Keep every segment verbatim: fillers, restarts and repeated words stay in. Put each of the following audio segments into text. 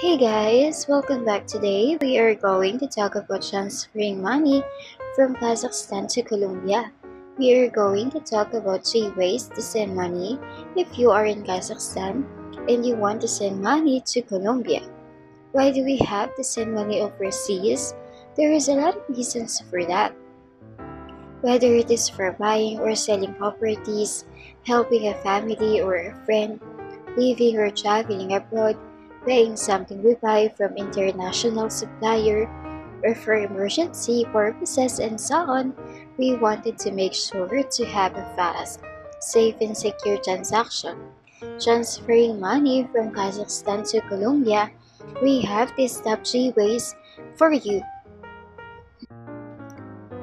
Hey guys, welcome back. Today we are going to talk about transferring money from Kazakhstan to Colombia. We are going to talk about three ways to send money if you are in Kazakhstan and you want to send money to Colombia. Why do we have to send money overseas? There is a lot of reasons for that. Whether it is for buying or selling properties, helping a family or a friend, living or traveling abroad, buying something we buy from international supplier, or for emergency purposes and so on, we wanted to make sure to have a fast, safe and secure transaction. Transferring money from Kazakhstan to Colombia, we have these top three ways for you.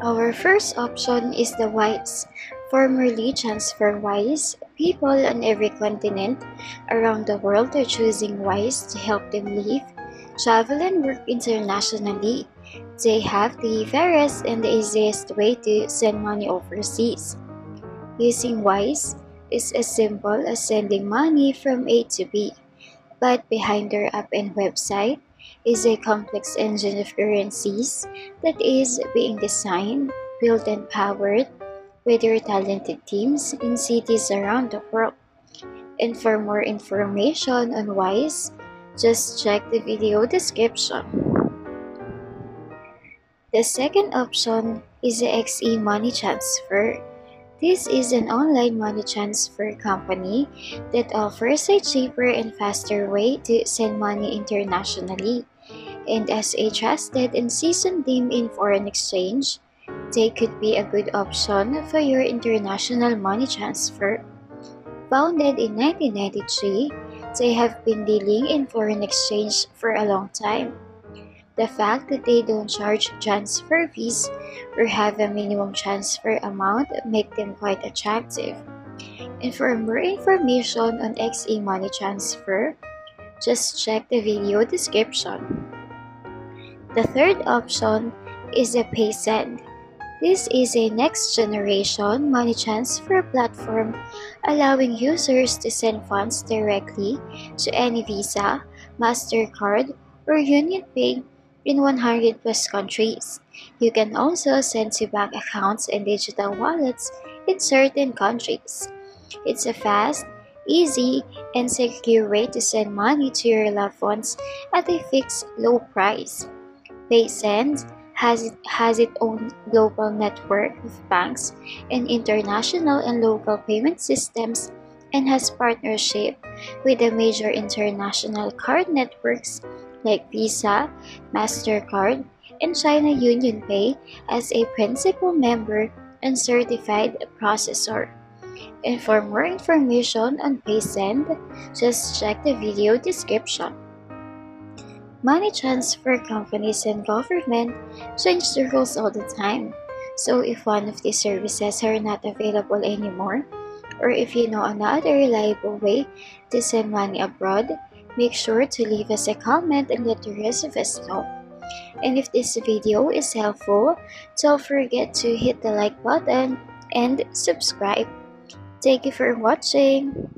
Our first option is the WISE, formerly TransferWise. People on every continent around the world are choosing WISE to help them live, travel, and work internationally. They have the fairest and the easiest way to send money overseas. Using WISE is as simple as sending money from A to B, but behind their app and website is a complex engine of currencies that is being designed, built, and powered with your talented teams in cities around the world. And for more information on WISE, just check the video description. The second option is the X E Money Transfer. This is an online money transfer company that offers a cheaper and faster way to send money internationally. And as a trusted and seasoned team in foreign exchange, they could be a good option for your international money transfer. Founded in nineteen ninety-three, they have been dealing in foreign exchange for a long time. The fact that they don't charge transfer fees or have a minimum transfer amount make them quite attractive. And for more information on X E Money Transfer, just check the video description. The third option is the Paysend. This is a next-generation money transfer platform allowing users to send funds directly to any Visa, MasterCard, or UnionPay in one hundred plus countries. You can also send to bank accounts and digital wallets in certain countries. It's a fast, easy, and secure way to send money to your loved ones at a fixed low price. Paysend has, it, has its own global network of banks and international and local payment systems, and has partnership with the major international card networks like Visa, MasterCard, and China UnionPay as a principal member and certified processor. And for more information on Paysend, just check the video description. Money transfer companies and government change the rules all the time, so if one of these services are not available anymore, or if you know another reliable way to send money abroad, make sure to leave us a comment and let the rest of us know. And if this video is helpful, don't forget to hit the like button and subscribe. Thank you for watching.